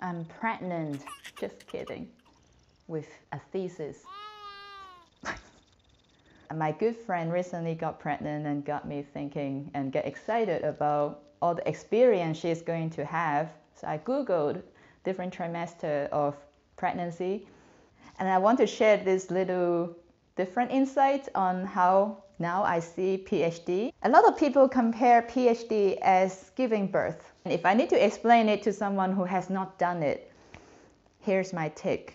I'm pregnant. Just kidding. With a thesis. My good friend recently got pregnant and got me thinking and get excited about all the experience she's going to have. So I Googled different trimester of pregnancy. And I want to share this little different insight on how now I see PhD. A lot of people compare PhD as giving birth. And if I need to explain it to someone who has not done it, here's my take.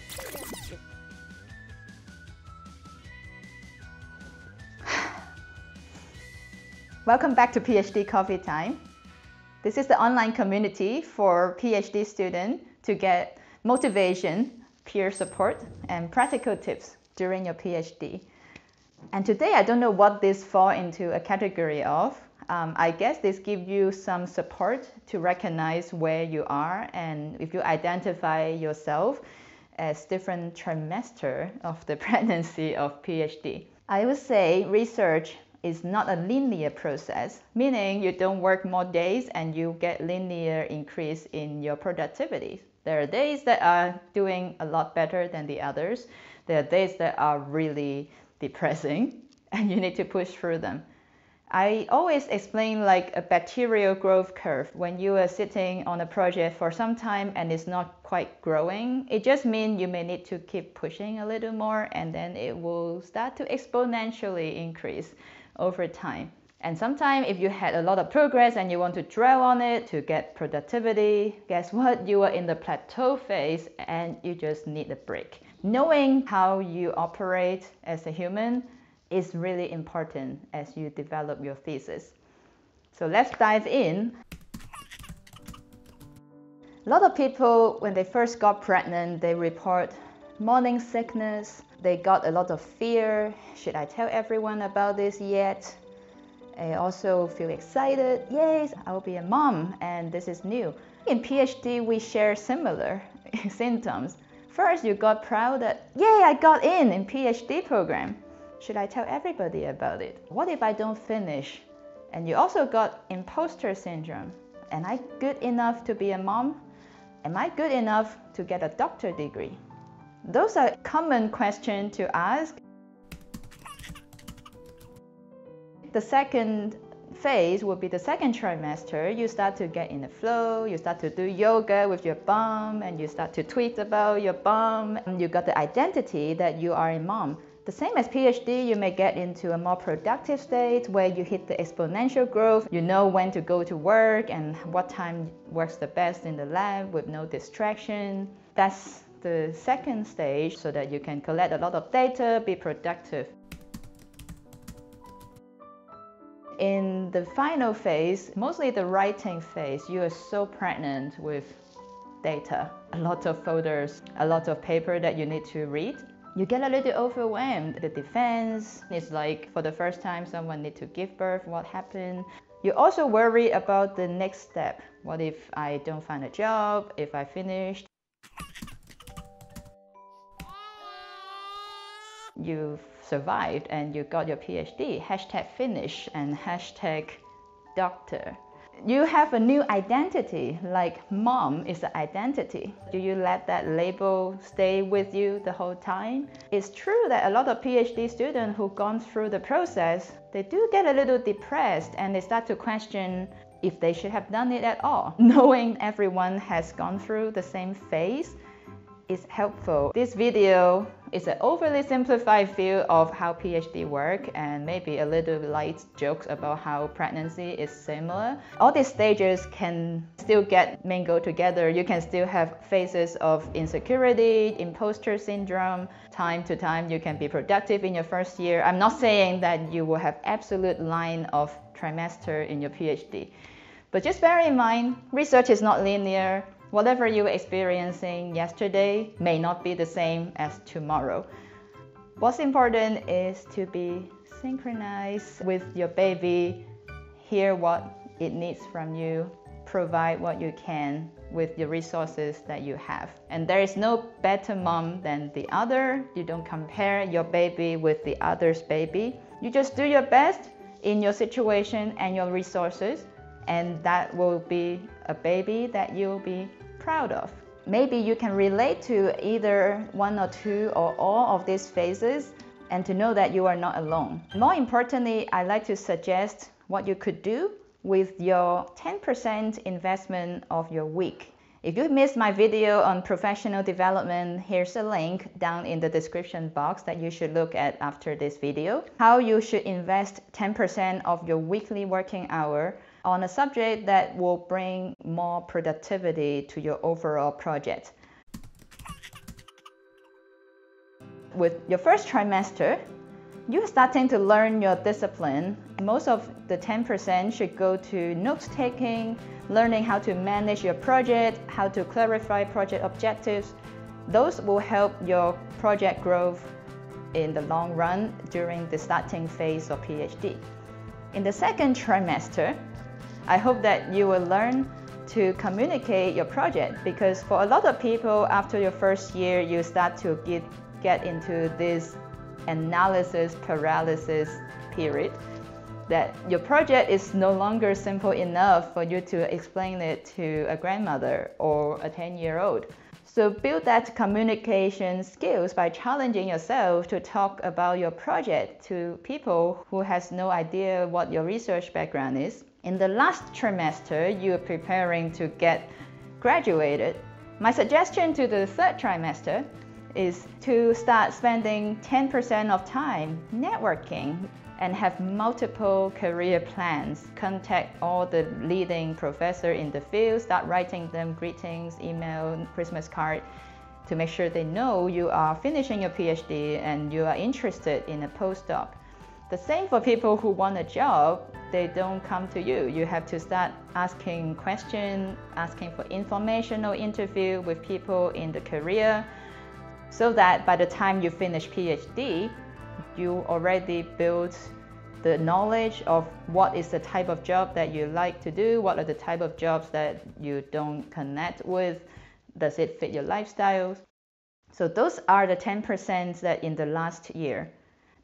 Welcome back to PhD Coffee Time. This is the online community for PhD students to get motivation, peer support, and practical tips during your PhD. And today, I don't know what this falls into a category of. I guess this gives you some support to recognize where you are, and if you identify yourself as different trimester of the pregnancy of PhD. I would say research is not a linear process, meaning you don't work more days and you get linear increase in your productivity. There are days that are doing a lot better than the others. There are days that are really depressing and you need to push through them. I always explain like a bacterial growth curve. When you are sitting on a project for some time and it's not quite growing, it just means you may need to keep pushing a little more and then it will start to exponentially increase over time. And sometimes if you had a lot of progress and you want to dwell on it to get productivity, guess what? You are in the plateau phase and you just need a break. Knowing how you operate as a human is really important as you develop your thesis. So let's dive in. A lot of people, when they first got pregnant, they report morning sickness. They got a lot of fear. Should I tell everyone about this yet? I also feel excited. Yes, I'll be a mom and this is new. In PhD, we share similar symptoms. First, you got proud that, yay, I got in PhD program. Should I tell everybody about it? What if I don't finish? And you also got imposter syndrome. Am I good enough to be a mom? Am I good enough to get a doctorate degree? Those are common questions to ask. The second phase will be the second trimester. You start to get in the flow, you start to do yoga with your bum, and you start to tweet about your bum. And you got the identity that you are a mom. The same as PhD, you may get into a more productive state where you hit the exponential growth. You know when to go to work and what time works the best in the lab with no distraction. That's the second stage so that you can collect a lot of data, be productive. In the final phase, mostly the writing phase, you are so pregnant with data, a lot of folders, a lot of paper that you need to read. You get a little overwhelmed. The defense is like, for the first time, someone needs to give birth, what happened? You also worry about the next step. What if I don't find a job, if I finished? You've survived and you got your PhD, #finish and #doctor. You have a new identity, like mom is an identity. Do you let that label stay with you the whole time? It's true that a lot of PhD students who've gone through the process, they do get a little depressed and they start to question if they should have done it at all. Knowing everyone has gone through the same phase is helpful. This video is an overly simplified view of how PhD work and maybe a little light jokes about how pregnancy is similar. All these stages can still get mingled together. You can still have phases of insecurity, imposter syndrome. Time to time, you can be productive in your first year. I'm not saying that you will have absolute line of trimester in your PhD, but just bear in mind, research is not linear. Whatever you were experiencing yesterday may not be the same as tomorrow. What's important is to be synchronized with your baby, hear what it needs from you, provide what you can with the resources that you have. And there is no better mom than the other. You don't compare your baby with the other's baby. You just do your best in your situation and your resources, and that will be a baby that you'll be proud of. Maybe you can relate to either one or two or all of these phases, and to know that you are not alone. More importantly, I like to suggest what you could do with your 10% investment of your week. If you missed my video on professional development, here's a link down in the description box that you should look at after this video. How you should invest 10% of your weekly working hour on a subject that will bring more productivity to your overall project. With your first trimester, you're starting to learn your discipline. Most of the 10% should go to note-taking, learning how to manage your project, how to clarify project objectives. Those will help your project growth in the long run during the starting phase of PhD. In the second trimester, I hope that you will learn to communicate your project, because for a lot of people, after your first year, you start to get into this analysis paralysis period, that your project is no longer simple enough for you to explain it to a grandmother or a 10-year-old. So build that communication skills by challenging yourself to talk about your project to people who has no idea what your research background is. In the last trimester, you are preparing to get graduated. My suggestion to the third trimester is to start spending 10% of time networking and have multiple career plans. Contact all the leading professors in the field, start writing them greetings, email, Christmas card, to make sure they know you are finishing your PhD and you are interested in a postdoc. The same for people who want a job, they don't come to you. You have to start asking questions, asking for informational interview with people in the career, so that by the time you finish PhD, you already built the knowledge of what is the type of job that you like to do, what are the type of jobs that you don't connect with, does it fit your lifestyle. So those are the 10% that in the last year.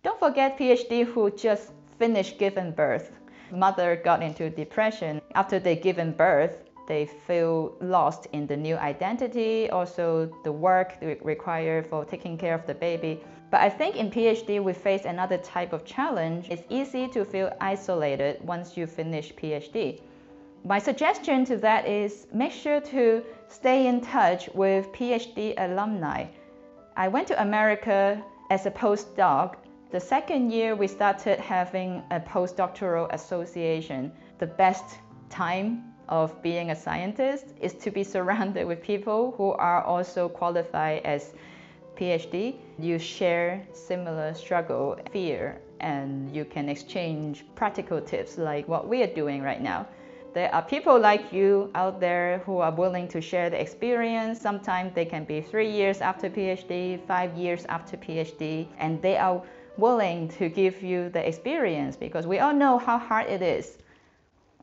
Don't forget PhD who just finished giving birth. Mother got into depression after they given birth. They feel lost in the new identity, also the work required for taking care of the baby. But I think in PhD we face another type of challenge. It's easy to feel isolated once you finish PhD. My suggestion to that is make sure to stay in touch with PhD alumni. I went to America as a postdoc. The second year we started having a postdoctoral association. The best time of being a scientist is to be surrounded with people who are also qualified as PhD. You share similar struggle, fear, and you can exchange practical tips like what we are doing right now. There are people like you out there who are willing to share the experience. Sometimes they can be 3 years after PhD, 5 years after PhD, and they are willing to give you the experience because we all know how hard it is.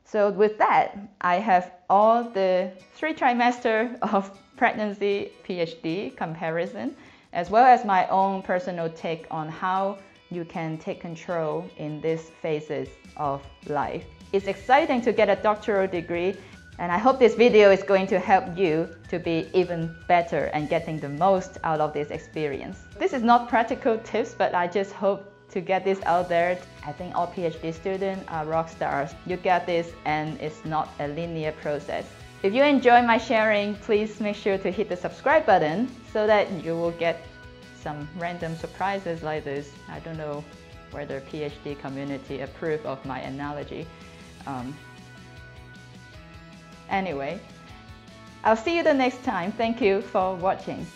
So with that, I have all the 3 trimesters of pregnancy PhD comparison, as well as my own personal take on how you can take control in these phases of life. It's exciting to get a doctoral degree, and I hope this video is going to help you to be even better and getting the most out of this experience. This is not practical tips, but I just hope to get this out there. I think all PhD students are rock stars. You get this, and it's not a linear process. If you enjoy my sharing, please make sure to hit the subscribe button so that you will get some random surprises like this. I don't know whether PhD community approve of my analogy. Anyway, I'll see you the next time. Thank you for watching.